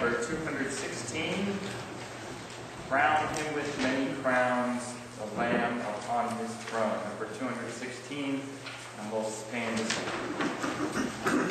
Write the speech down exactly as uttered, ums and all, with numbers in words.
number two hundred sixteen, crown him with many crowns, the Lamb upon his throne. Number two hundred sixteen, and we'll stand this.